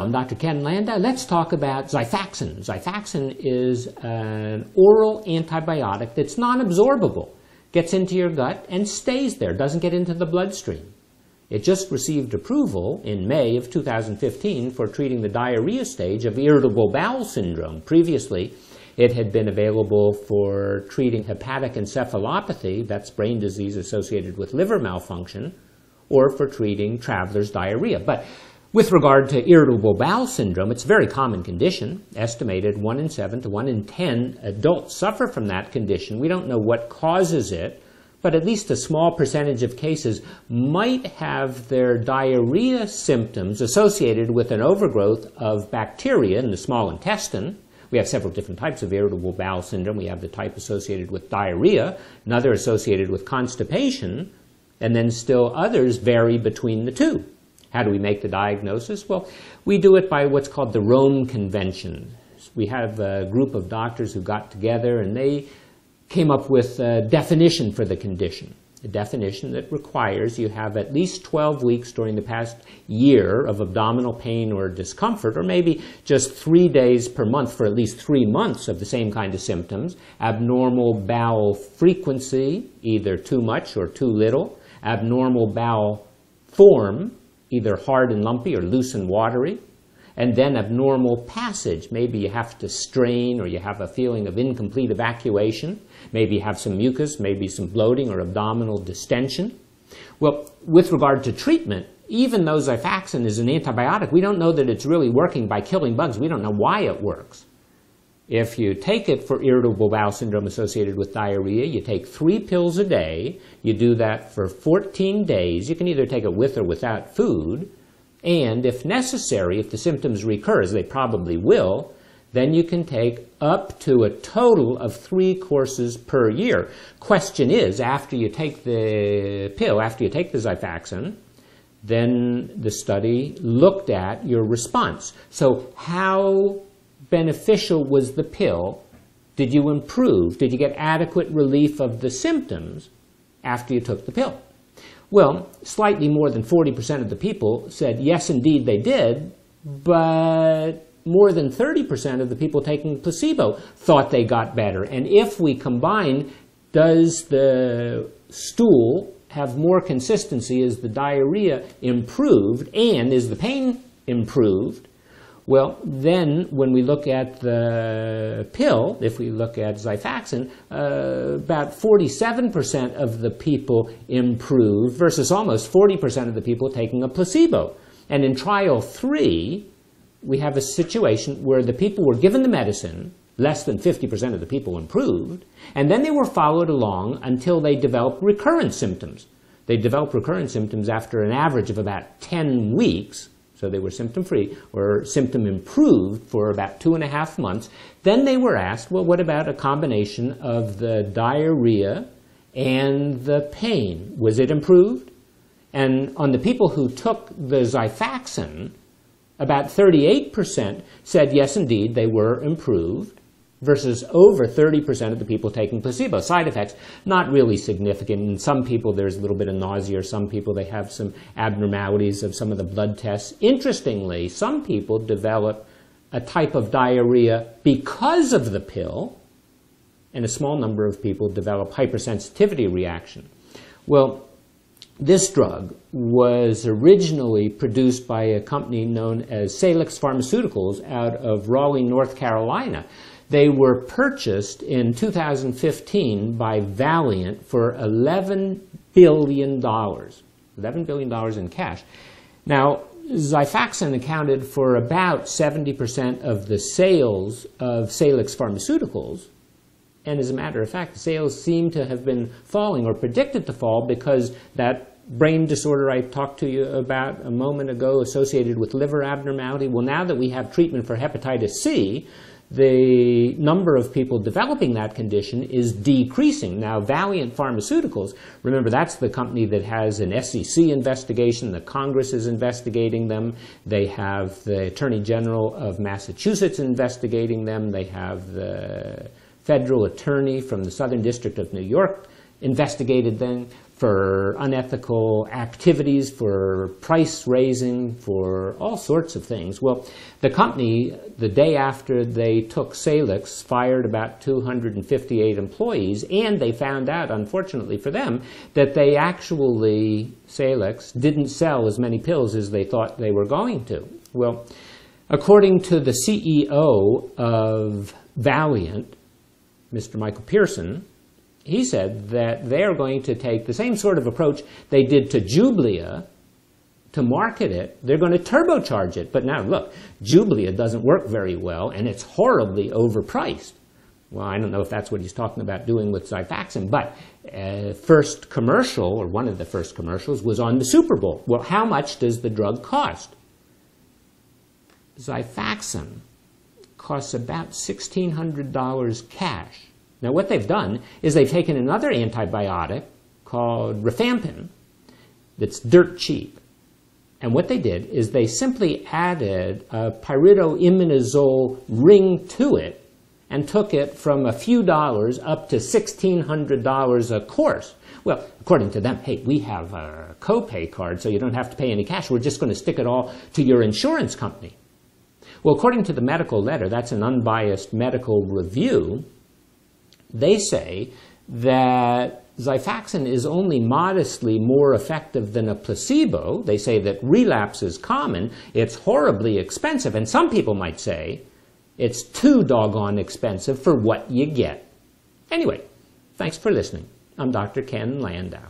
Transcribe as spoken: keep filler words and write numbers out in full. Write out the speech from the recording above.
I'm Doctor Ken Landa. Let's talk about Xifaxan. Xifaxan is an oral antibiotic that's non-absorbable, gets into your gut and stays there, doesn't get into the bloodstream. It just received approval in May of two thousand fifteen for treating the diarrhea stage of irritable bowel syndrome. Previously, it had been available for treating hepatic encephalopathy, that's brain disease associated with liver malfunction, or for treating traveler's diarrhea. But with regard to irritable bowel syndrome, it's a very common condition. Estimated one in seven to one in ten adults suffer from that condition. We don't know what causes it, but at least a small percentage of cases might have their diarrhea symptoms associated with an overgrowth of bacteria in the small intestine. We have several different types of irritable bowel syndrome. We have the type associated with diarrhea, another associated with constipation, and then still others vary between the two. How do we make the diagnosis? Well, we do it by what's called the Rome Convention. We have a group of doctors who got together and they came up with a definition for the condition, a definition that requires you have at least twelve weeks during the past year of abdominal pain or discomfort, or maybe just three days per month for at least three months of the same kind of symptoms, abnormal bowel frequency, either too much or too little, abnormal bowel form, either hard and lumpy or loose and watery, and then abnormal passage. Maybe you have to strain or you have a feeling of incomplete evacuation. Maybe you have some mucus, maybe some bloating or abdominal distension. Well, with regard to treatment, even though Xifaxan is an antibiotic, we don't know that it's really working by killing bugs. We don't know why it works. If you take it for irritable bowel syndrome associated with diarrhea, you take three pills a day. You do that for fourteen days. You can either take it with or without food. And if necessary, if the symptoms recur, as they probably will, then you can take up to a total of three courses per year. Question is, after you take the pill, after you take the Xifaxan, then the study looked at your response. So how beneficial was the pill? Did you improve? Did you get adequate relief of the symptoms after you took the pill? Well, slightly more than forty percent of the people said yes, indeed they did, but more than thirty percent of the people taking placebo thought they got better. And if we combine, does the stool have more consistency? Is the diarrhea improved? And is the pain improved? Well, then when we look at the pill, if we look at Xifaxan, uh, about forty-seven percent of the people improved versus almost forty percent of the people taking a placebo. And in trial three, we have a situation where the people were given the medicine, less than fifty percent of the people improved, and then they were followed along until they developed recurrent symptoms. They developed recurrent symptoms after an average of about ten weeks. So they were symptom-free or symptom-improved for about two and a half months. Then they were asked, well, what about a combination of the diarrhea and the pain? Was it improved? And on the people who took the Xifaxan, about thirty-eight percent said, yes, indeed, they were improved, versus over thirty percent of the people taking placebo. Side effects, not really significant. In some people, there's a little bit of nausea, or some people, they have some abnormalities of some of the blood tests. Interestingly, some people develop a type of diarrhea because of the pill, and a small number of people develop hypersensitivity reaction. Well, this drug was originally produced by a company known as Salix Pharmaceuticals out of Raleigh, North Carolina. They were purchased in two thousand fifteen by Valeant for eleven billion dollars, eleven billion dollars in cash. Now, Xifaxan accounted for about seventy percent of the sales of Salix Pharmaceuticals. And as a matter of fact, sales seem to have been falling or predicted to fall because that brain disorder I talked to you about a moment ago associated with liver abnormality. Well, now that we have treatment for hepatitis C, the number of people developing that condition is decreasing. Now, Valeant Pharmaceuticals, remember, that's the company that has an S E C investigation. The Congress is investigating them. They have the Attorney General of Massachusetts investigating them. They have the federal attorney from the Southern District of New York investigated them for unethical activities, for price raising, for all sorts of things. Well, the company, the day after they took Salix, fired about two hundred fifty-eight employees, and they found out, unfortunately for them, that they actually, Salix, didn't sell as many pills as they thought they were going to. Well, according to the C E O of Valeant, Mister Michael Pearson, he said that they're going to take the same sort of approach they did to Jublia to market it. They're going to turbocharge it. But now, look, Jublia doesn't work very well, and it's horribly overpriced. Well, I don't know if that's what he's talking about doing with Xifaxan, but uh, first commercial, or one of the first commercials, was on the Super Bowl. Well, how much does the drug cost? Xifaxan costs about sixteen hundred dollars cash. Now, what they've done is they've taken another antibiotic called rifampin that's dirt cheap. And what they did is they simply added a pyridoiminazole ring to it and took it from a few dollars up to sixteen hundred dollars a course. Well, according to them, hey, we have a copay card, so you don't have to pay any cash. We're just going to stick it all to your insurance company. Well, according to the medical letter, that's an unbiased medical review, they say that Xifaxan is only modestly more effective than a placebo. They say that relapse is common, it's horribly expensive, and some people might say it's too doggone expensive for what you get. Anyway, thanks for listening. I'm Doctor Ken Landau.